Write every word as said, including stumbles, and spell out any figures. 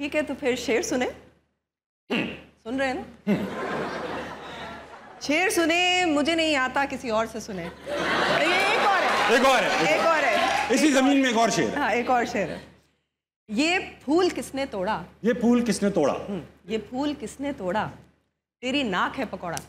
ठीक है, तो फिर शेर सुने। सुन रहे हैं ना? शेर सुने, मुझे नहीं आता, किसी और से सुने। ये एक और है, एक और है, एक और है, इसी जमीन में एक और शेर है। हाँ, एक और शेर है। ये फूल किसने तोड़ा, ये फूल किसने तोड़ा, ये फूल किसने तोड़ा, तेरी नाक है पकौड़ा।